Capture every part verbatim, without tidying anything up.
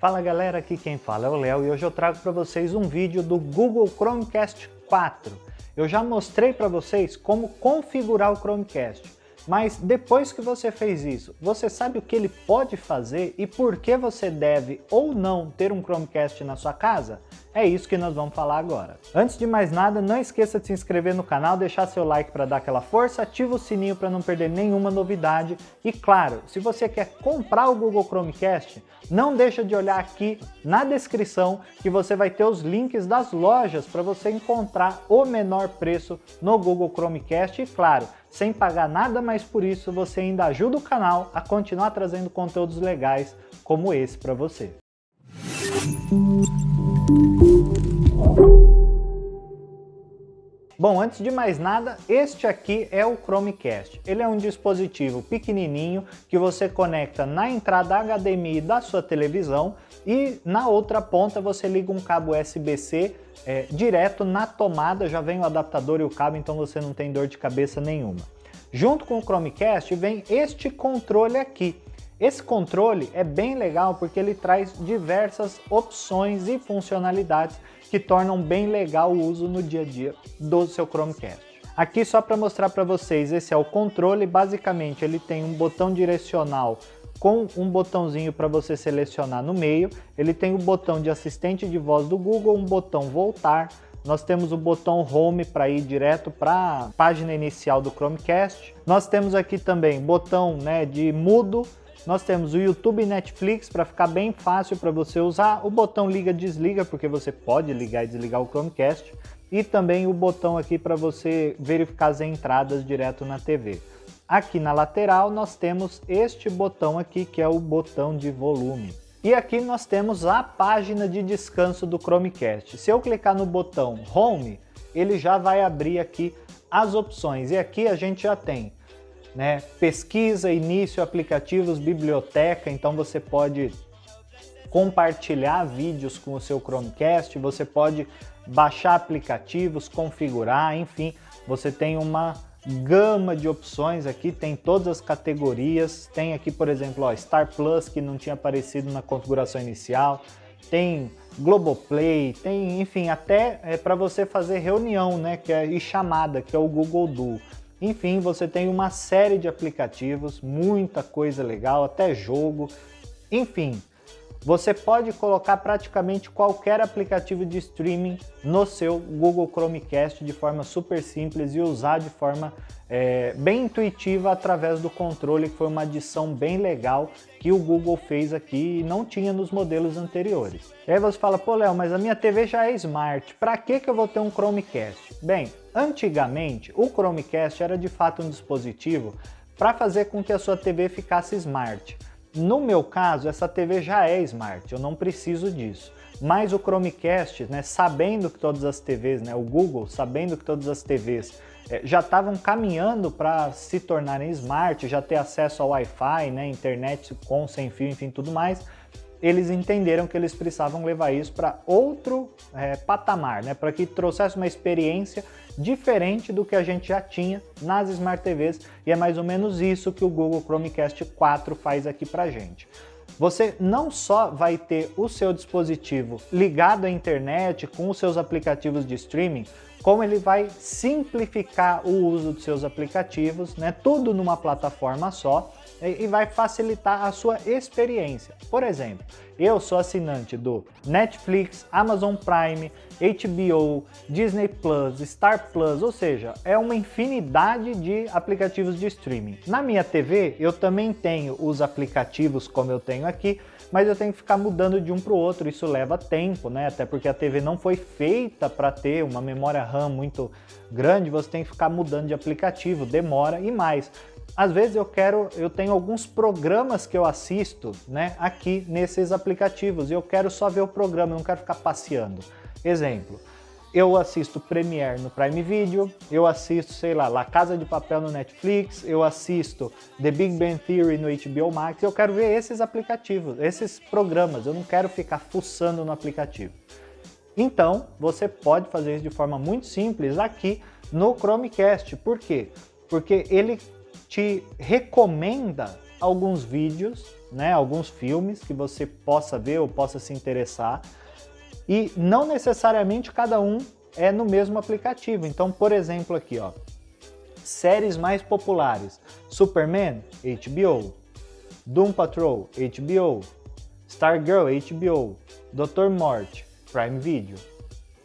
Fala galera, aqui quem fala é o Léo e hoje eu trago para vocês um vídeo do Google Chromecast quatro. Eu já mostrei para vocês como configurar o Chromecast, mas depois que você fez isso, você sabe o que ele pode fazer e por que você deve ou não ter um Chromecast na sua casa? É isso que nós vamos falar agora. Antes de mais nada, não esqueça de se inscrever no canal, deixar seu like para dar aquela força, ativa o sininho para não perder nenhuma novidade. E claro, se você quer comprar o Google Chromecast, não deixa de olhar aqui na descrição que você vai ter os links das lojas para você encontrar o menor preço no Google Chromecast. E claro, sem pagar nada mais por isso, você ainda ajuda o canal a continuar trazendo conteúdos legais como esse para você. Bom, antes de mais nada, este aqui é o Chromecast. Ele é um dispositivo pequenininho que você conecta na entrada H D M I da sua televisão e na outra ponta você liga um cabo U S B C é, direto na tomada, já vem o adaptador e o cabo, então você não tem dor de cabeça nenhuma. Junto com o Chromecast vem este controle aqui. Esse controle é bem legal porque ele traz diversas opções e funcionalidades que tornam bem legal o uso no dia a dia do seu Chromecast. Aqui só para mostrar para vocês, esse é o controle, basicamente ele tem um botão direcional com um botãozinho para você selecionar no meio, ele tem o botão de assistente de voz do Google, um botão voltar, nós temos o botão Home para ir direto para a página inicial do Chromecast, nós temos aqui também botão né, de mudo, nós temos o YouTube e Netflix para ficar bem fácil para você usar, o botão liga desliga, porque você pode ligar e desligar o Chromecast, e também o botão aqui para você verificar as entradas direto na T V. Aqui na lateral nós temos este botão aqui, que é o botão de volume. E aqui nós temos a página de descanso do Chromecast. Se eu clicar no botão Home, ele já vai abrir aqui as opções, e aqui a gente já tem Né? pesquisa, início, aplicativos, biblioteca, então você pode compartilhar vídeos com o seu Chromecast, você pode baixar aplicativos, configurar, enfim, você tem uma gama de opções aqui, tem todas as categorias, tem aqui, por exemplo, ó, Star Plus, que não tinha aparecido na configuração inicial, tem Globoplay, tem, enfim, até é para você fazer reunião, né, que é, e chamada, que é o Google Duo. Enfim, você tem uma série de aplicativos, muita coisa legal, até jogo. Enfim, você pode colocar praticamente qualquer aplicativo de streaming no seu Google Chromecast de forma super simples e usar de forma é, bem intuitiva através do controle, que foi uma adição bem legal que o Google fez aqui e não tinha nos modelos anteriores. E aí você fala, pô Léo, mas a minha T V já é Smart, pra que que eu vou ter um Chromecast? Bem, antigamente, o Chromecast era de fato um dispositivo para fazer com que a sua T V ficasse Smart. No meu caso, essa T V já é Smart, eu não preciso disso. Mas o Chromecast, né, sabendo que todas as T Vs, né, o Google, sabendo que todas as T Vs é, já estavam caminhando para se tornarem Smart, já ter acesso ao Wi-Fi, né, internet com, sem fio, enfim, tudo mais, eles entenderam que eles precisavam levar isso para outro é, patamar, né? Para que trouxesse uma experiência diferente do que a gente já tinha nas Smart T Vs, e é mais ou menos isso que o Google Chromecast quatro faz aqui para a gente. Você não só vai ter o seu dispositivo ligado à internet com os seus aplicativos de streaming, como ele vai simplificar o uso dos seus aplicativos, né? Tudo numa plataforma só, e vai facilitar a sua experiência. Por exemplo, eu sou assinante do Netflix, Amazon Prime, H B O, Disney Plus, Star Plus, ou seja, é uma infinidade de aplicativos de streaming. Na minha T V eu também tenho os aplicativos como eu tenho aqui, mas eu tenho que ficar mudando de um para o outro, isso leva tempo, né? Até porque a T V não foi feita para ter uma memória RAM muito grande, você tem que ficar mudando de aplicativo, demora e mais. Às vezes eu quero, eu tenho alguns programas que eu assisto, né, aqui nesses aplicativos, e eu quero só ver o programa, eu não quero ficar passeando. Exemplo, eu assisto Premiere no Prime Video, eu assisto, sei lá, La Casa de Papel no Netflix, eu assisto The Big Bang Theory no H B O Max, eu quero ver esses aplicativos, esses programas, eu não quero ficar fuçando no aplicativo. Então, você pode fazer isso de forma muito simples aqui no Chromecast. Por quê? Porque ele te recomenda alguns vídeos, né, alguns filmes que você possa ver ou possa se interessar, e não necessariamente cada um é no mesmo aplicativo. Então, por exemplo, aqui, ó, séries mais populares: Superman, H B O, Doom Patrol, H B O, Stargirl, H B O, doutor Morte, Prime Video,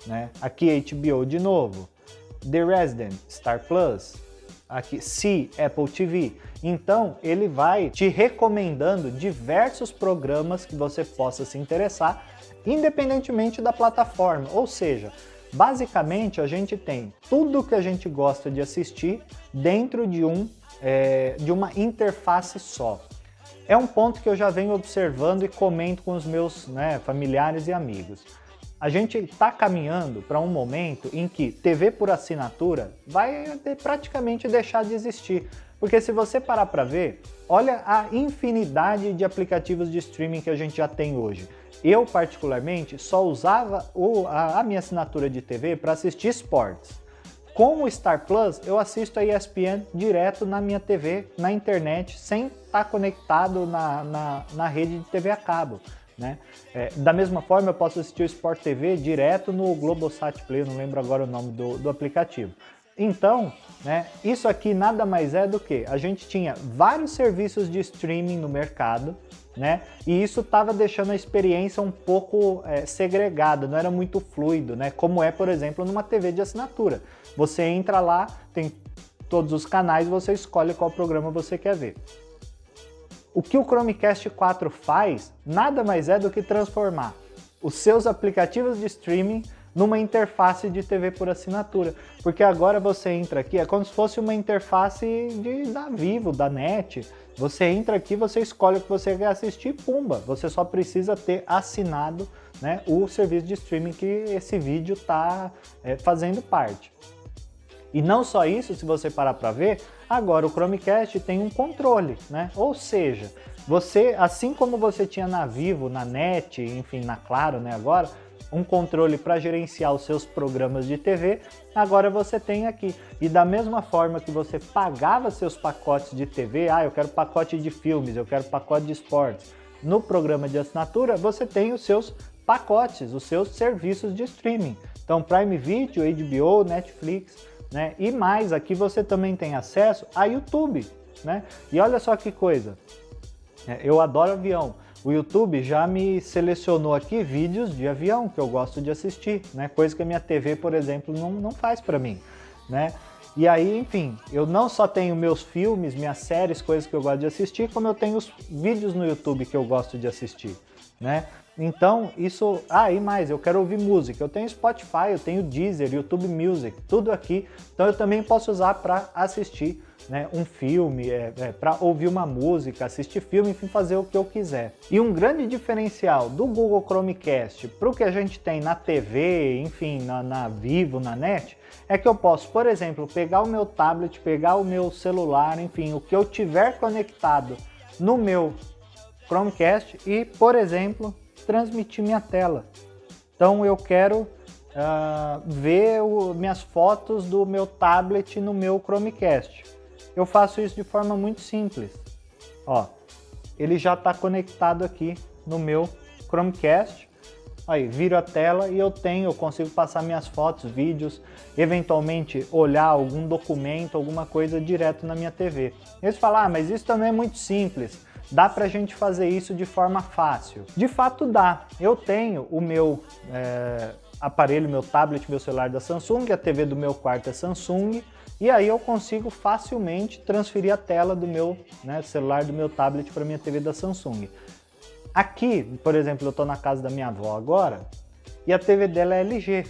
né? Aqui H B O de novo, The Resident, Star Plus, aqui C, Apple T V. Então ele vai te recomendando diversos programas que você possa se interessar, independentemente da plataforma. Ou seja, basicamente a gente tem tudo que a gente gosta de assistir dentro de, um, é, de uma interface só. É um ponto que eu já venho observando e comento com os meus, né, familiares e amigos. A gente está caminhando para um momento em que T V por assinatura vai praticamente deixar de existir. Porque se você parar para ver, olha a infinidade de aplicativos de streaming que a gente já tem hoje. Eu, particularmente, só usava a minha assinatura de T V para assistir esportes. Com o Star Plus, eu assisto a E S P N direto na minha T V, na internet, sem estar conectado na, na, na rede de T V a cabo, né? É, da mesma forma, eu posso assistir o Sport T V direto no Globosat Play, não lembro agora o nome do, do aplicativo. Então, né, isso aqui nada mais é do que a gente tinha vários serviços de streaming no mercado, né, e isso estava deixando a experiência um pouco é, segregada, não era muito fluido, né, como é, por exemplo, numa T V de assinatura. Você entra lá, tem todos os canais, você escolhe qual programa você quer ver. O que o Chromecast quatro faz nada mais é do que transformar os seus aplicativos de streaming numa interface de T V por assinatura. Porque agora você entra aqui, é como se fosse uma interface de, da Vivo, da N E T. Você entra aqui, você escolhe o que você quer assistir, pumba! Você só precisa ter assinado, né, o serviço de streaming que esse vídeo está é, fazendo parte. E não só isso, se você parar para ver, agora o Chromecast tem um controle, né? Ou seja, você, assim como você tinha na Vivo, na N E T, enfim, na Claro, né, agora, um controle para gerenciar os seus programas de T V, agora você tem aqui. E da mesma forma que você pagava seus pacotes de T V, ah, eu quero pacote de filmes, eu quero pacote de esportes, no programa de assinatura, você tem os seus pacotes, os seus serviços de streaming. Então, Prime Video, H B O, Netflix, né? E mais, aqui você também tem acesso a YouTube, né? E olha só que coisa, eu adoro avião. O YouTube já me selecionou aqui vídeos de avião que eu gosto de assistir, né? Coisa que a minha T V, por exemplo, não, não faz para mim, né? E aí, enfim, eu não só tenho meus filmes, minhas séries, coisas que eu gosto de assistir, como eu tenho os vídeos no YouTube que eu gosto de assistir, né? Então, isso... Ah, e mais, eu quero ouvir música. Eu tenho Spotify, eu tenho Deezer, YouTube Music, tudo aqui. Então, eu também posso usar para assistir, né, um filme, é, é, para ouvir uma música, assistir filme, enfim, fazer o que eu quiser. E um grande diferencial do Google Chromecast para o que a gente tem na T V, enfim, na, na Vivo, na N E T, é que eu posso, por exemplo, pegar o meu tablet, pegar o meu celular, enfim, o que eu tiver conectado no meu Chromecast e, por exemplo, transmitir minha tela. Então eu quero uh, ver o, minhas fotos do meu tablet no meu Chromecast. Eu faço isso de forma muito simples. Ó, ele já está conectado aqui no meu Chromecast. Aí viro a tela e eu tenho, eu consigo passar minhas fotos, vídeos, eventualmente olhar algum documento, alguma coisa direto na minha T V. Eles falam, ah, mas isso também é muito simples. Dá pra gente fazer isso de forma fácil? De fato dá. Eu tenho o meu é, aparelho, meu tablet, meu celular da Samsung, a T V do meu quarto é Samsung, e aí eu consigo facilmente transferir a tela do meu, né, celular, do meu tablet para minha T V da Samsung. Aqui, por exemplo, eu tô na casa da minha avó agora, e a T V dela é L G,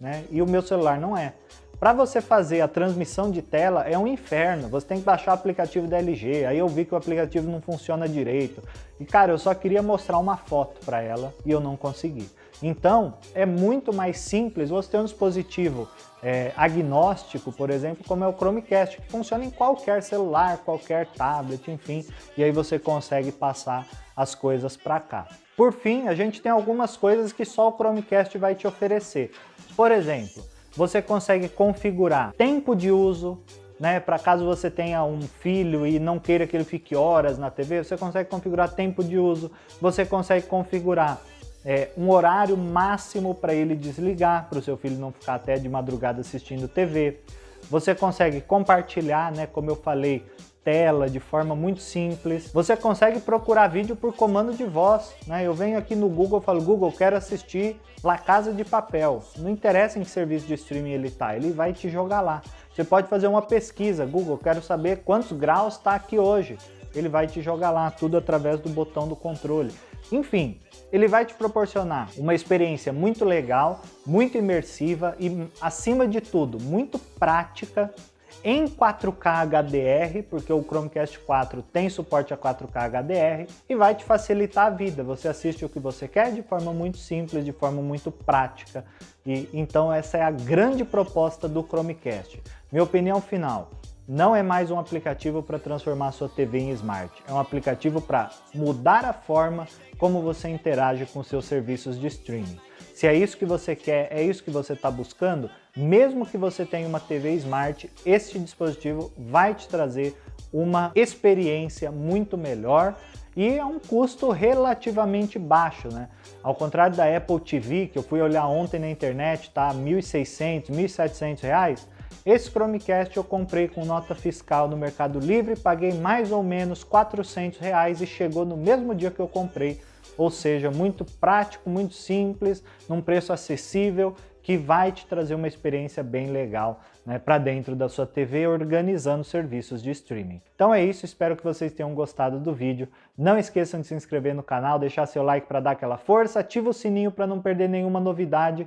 né, e o meu celular não é. Para você fazer a transmissão de tela é um inferno, você tem que baixar o aplicativo da L G, aí eu vi que o aplicativo não funciona direito. E cara, eu só queria mostrar uma foto para ela e eu não consegui. Então, é muito mais simples você ter um dispositivo é, agnóstico, por exemplo, como é o Chromecast, que funciona em qualquer celular, qualquer tablet, enfim, e aí você consegue passar as coisas para cá. Por fim, a gente tem algumas coisas que só o Chromecast vai te oferecer. Por exemplo, você consegue configurar tempo de uso, né? Para caso você tenha um filho e não queira que ele fique horas na T V, você consegue configurar tempo de uso, você consegue configurar é, um horário máximo para ele desligar, para o seu filho não ficar até de madrugada assistindo T V. Você consegue compartilhar, né? Como eu falei, tela de forma muito simples. Você consegue procurar vídeo por comando de voz, né? Eu venho aqui no Google e falo, Google, quero assistir La Casa de Papel. Não interessa em que serviço de streaming ele tá, ele vai te jogar lá. Você pode fazer uma pesquisa, Google, quero saber quantos graus está aqui hoje. Ele vai te jogar lá, tudo através do botão do controle. Enfim, ele vai te proporcionar uma experiência muito legal, muito imersiva e, acima de tudo, muito prática, em quatro K H D R, porque o Chromecast quatro tem suporte a quatro K H D R, e vai te facilitar a vida. Você assiste o que você quer de forma muito simples, de forma muito prática. E então essa é a grande proposta do Chromecast. Minha opinião final, não é mais um aplicativo para transformar sua T V em smart, é um aplicativo para mudar a forma como você interage com seus serviços de streaming. Se é isso que você quer, é isso que você está buscando, mesmo que você tenha uma T V Smart, este dispositivo vai te trazer uma experiência muito melhor e a um custo relativamente baixo, né? Ao contrário da Apple T V, que eu fui olhar ontem na internet, tá? mil e seiscentos, mil e setecentos reais. Esse Chromecast eu comprei com nota fiscal no Mercado Livre, paguei mais ou menos quatrocentos reais e chegou no mesmo dia que eu comprei. Ou seja, muito prático, muito simples, num preço acessível, que vai te trazer uma experiência bem legal, né, para dentro da sua T V, organizando serviços de streaming. Então é isso, espero que vocês tenham gostado do vídeo. Não esqueçam de se inscrever no canal, deixar seu like para dar aquela força, ativa o sininho para não perder nenhuma novidade.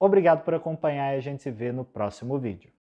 Obrigado por acompanhar e a gente se vê no próximo vídeo.